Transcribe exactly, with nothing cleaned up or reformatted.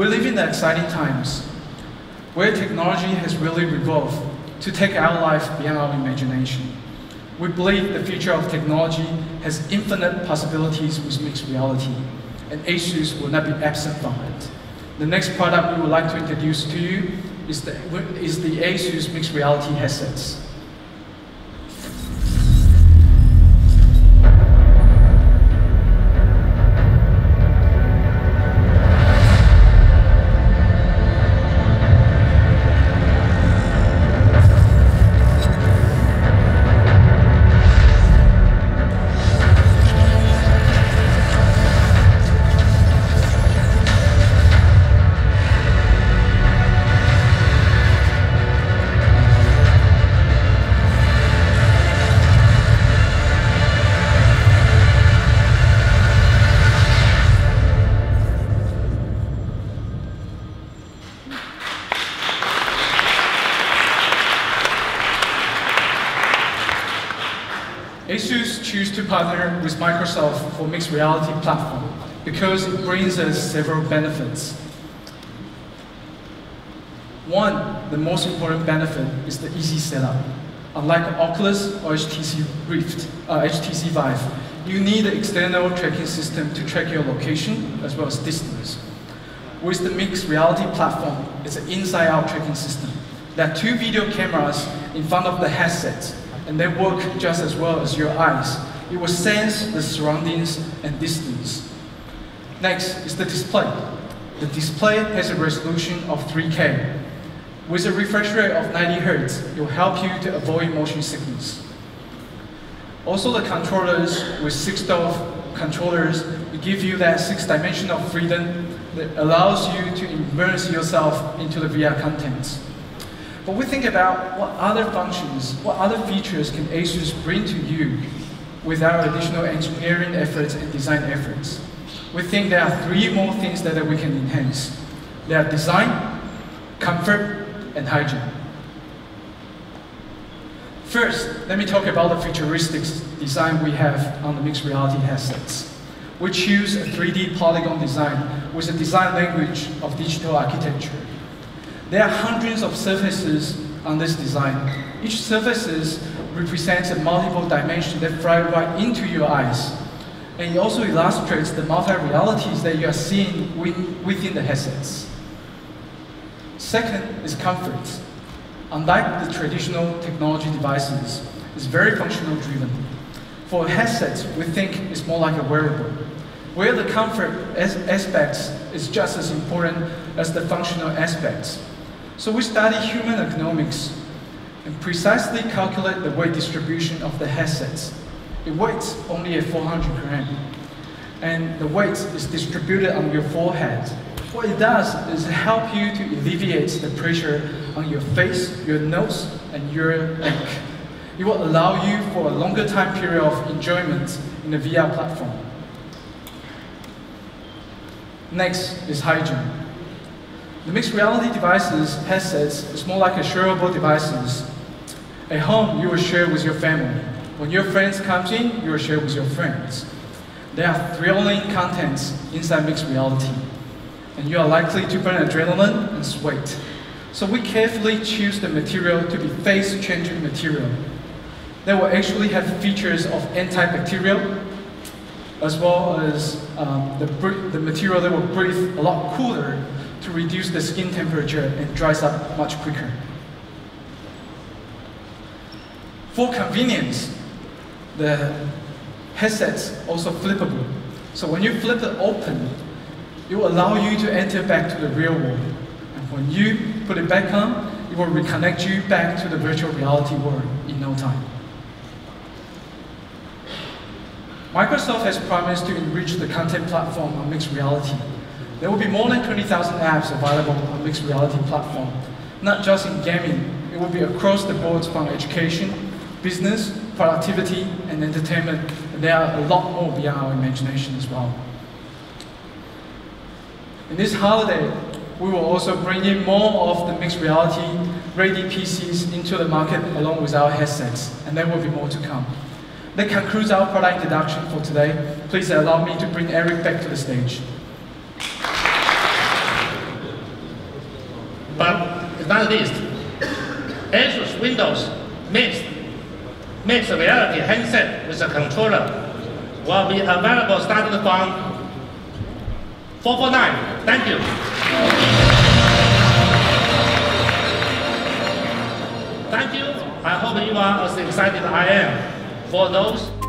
We live in the exciting times where technology has really evolved to take our life beyond our imagination. We believe the future of technology has infinite possibilities with mixed reality, and Asus will not be absent from it. The next product we would like to introduce to you is the, is the Asus Mixed Reality Headsets. Asus choose to partner with Microsoft for mixed reality platform because it brings us several benefits. One, the most important benefit is the easy setup. Unlike Oculus or H T C Rift, uh, H T C Vive, you need an external tracking system to track your location as well as distance. With the mixed reality platform, it's an inside-out tracking system. There are two video cameras in front of the headsets, and they work just as well as your eyes. It will sense the surroundings and distance. Next is the display. The display has a resolution of three K. With a refresh rate of ninety hertz, it will help you to avoid motion sickness. Also, the controllers with six D O F controllers will give you that six dimension of freedom that allows you to immerse yourself into the V R content. But we think about what other functions, what other features can Asus bring to you with our additional engineering efforts and design efforts. We think there are three more things that we can enhance. They are design, comfort, and hygiene. First, let me talk about the futuristic design we have on the mixed reality headsets. We choose a three D polygon design with a design language of digital architecture. There are hundreds of surfaces on this design. Each surface represents a multiple dimension that fly right into your eyes. And it also illustrates the multi-realities that you are seeing within the headsets. Second is comfort. Unlike the traditional technology devices, it's very functional driven. For headsets, we think it's more like a wearable, where the comfort as aspects is just as important as the functional aspects. So we study human economics and precisely calculate the weight distribution of the headsets. It weighs only at four hundred grams, and the weight is distributed on your forehead. What it does is help you to alleviate the pressure on your face, your nose, and your neck. It will allow you for a longer time period of enjoyment in the V R platform. Next is hygiene. The mixed reality devices, headsets, is more like a shareable devices. At home, you will share with your family. When your friends come in, you will share with your friends. There are thrilling contents inside mixed reality, and you are likely to burn adrenaline and sweat. So we carefully choose the material to be phase-changing material. They will actually have features of antibacterial, as well as um, the, the material that will breathe a lot cooler, to reduce the skin temperature and dries up much quicker. For convenience, the headset's also flippable. So when you flip it open, it will allow you to enter back to the real world. And when you put it back on, it will reconnect you back to the virtual reality world in no time. Microsoft has promised to enrich the content platform on mixed reality. There will be more than twenty thousand apps available on mixed reality platform, not just in gaming. It will be across the board from education, business, productivity, and entertainment. And there are a lot more beyond our imagination as well. In this holiday, we will also bring in more of the mixed reality ready P Cs into the market along with our headsets, and there will be more to come. That concludes our product introduction for today. Please allow me to bring Eric back to the stage. not least, Asus Windows Mixed Mixed Reality handset with a controller will be available starting from four forty-nine. Thank you. Thank you. I hope you are as excited as I am for those